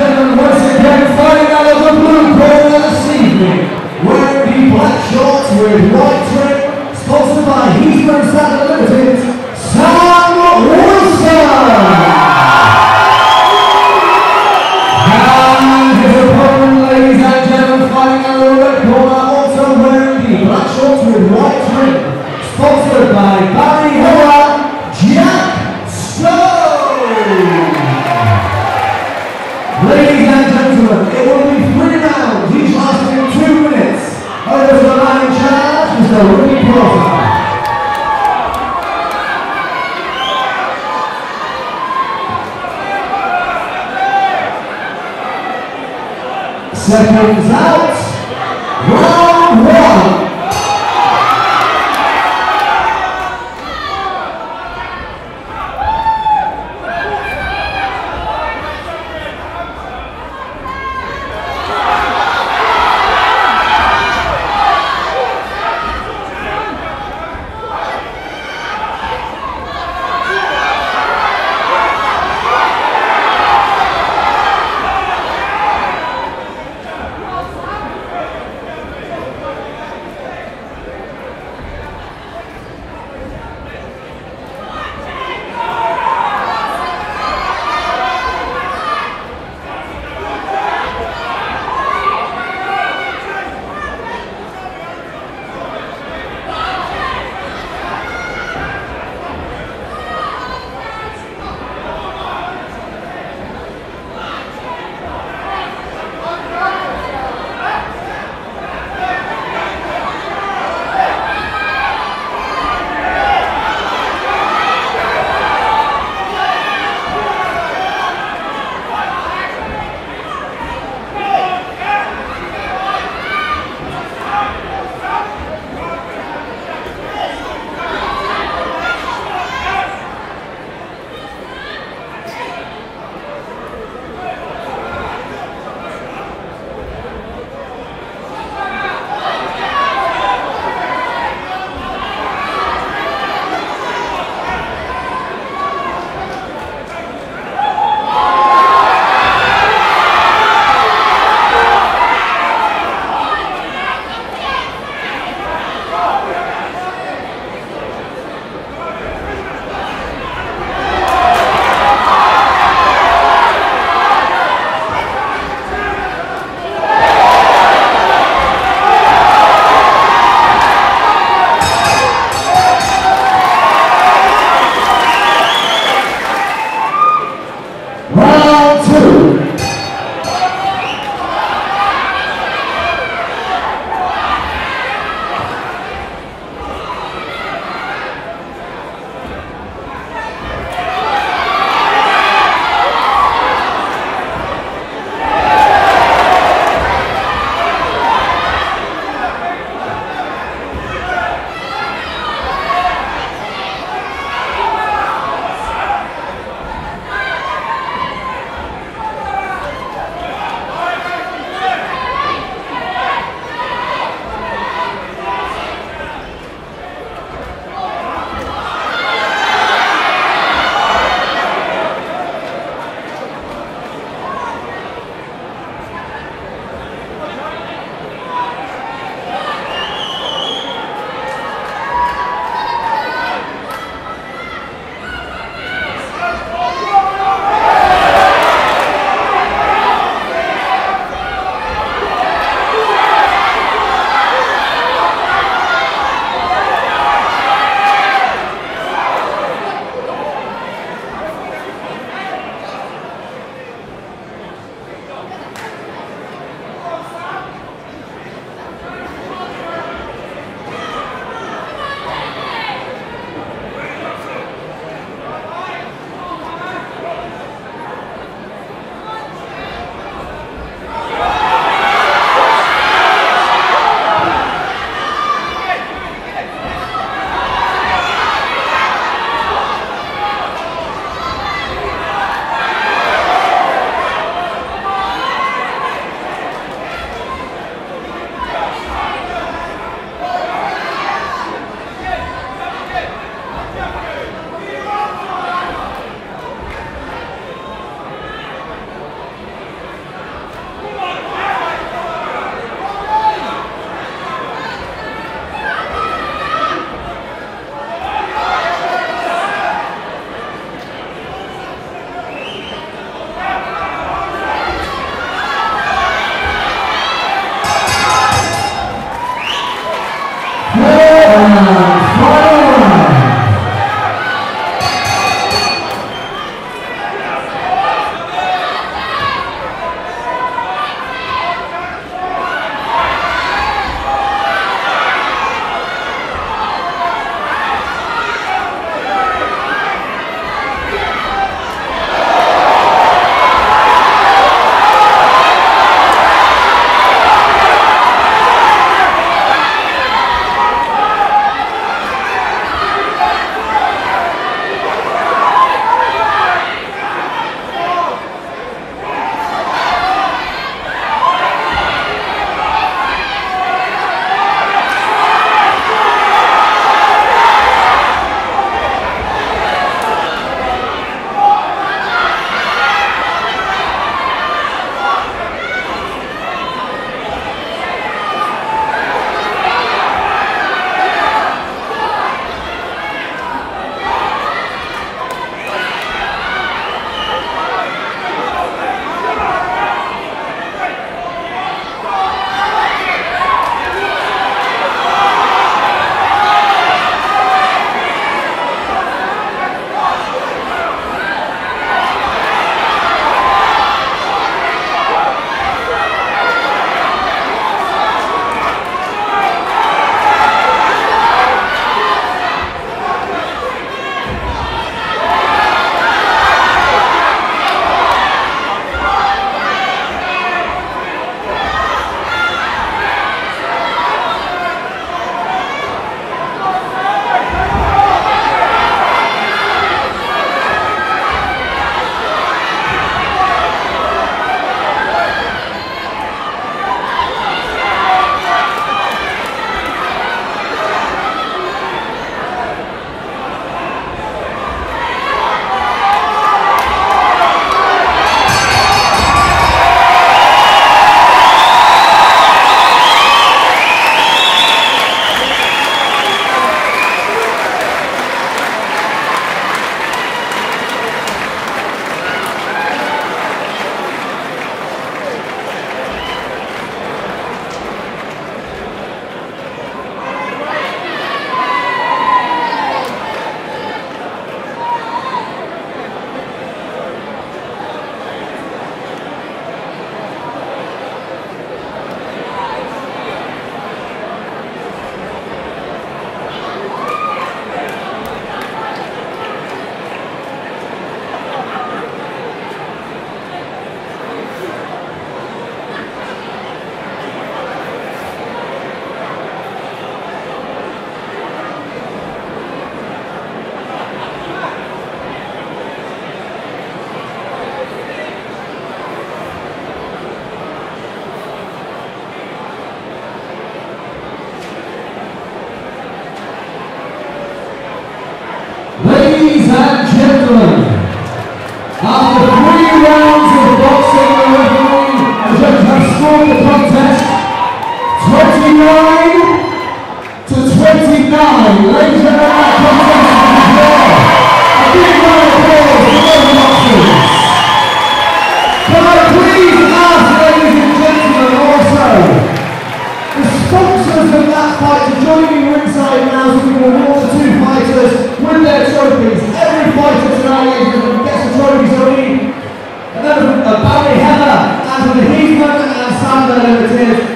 gentlemen, once again, fighting out of the blue corner this evening, wearing the black shorts with white trim, sponsored by Heathman Standard Limited, Sam Wilson! And his opponent, ladies and gentlemen, fighting out of the red corner, also wearing the black shorts with white trim, sponsored by Barry Hiller, Jack Stone! Ladies and gentlemen, it will be 3 rounds, each lasting 2 minutes. Over the line in charge, Mr. Ricky Porter. Seconds out, round 1. Ladies and gentlemen, after 3 rounds of boxing and refereeing, the judges have scored the contest 29-29. Ladies and gentlemen, contest on the floor. A big round of applause for all the boxers. Can I please ask, ladies and gentlemen, also the sponsors of that fight to join me ringside now so we can award the 2 fighters with their trophies. Every fighter tonight is going to get the trophies only. And then Barry Heather, Anthony Heathman, and Sander Levertier.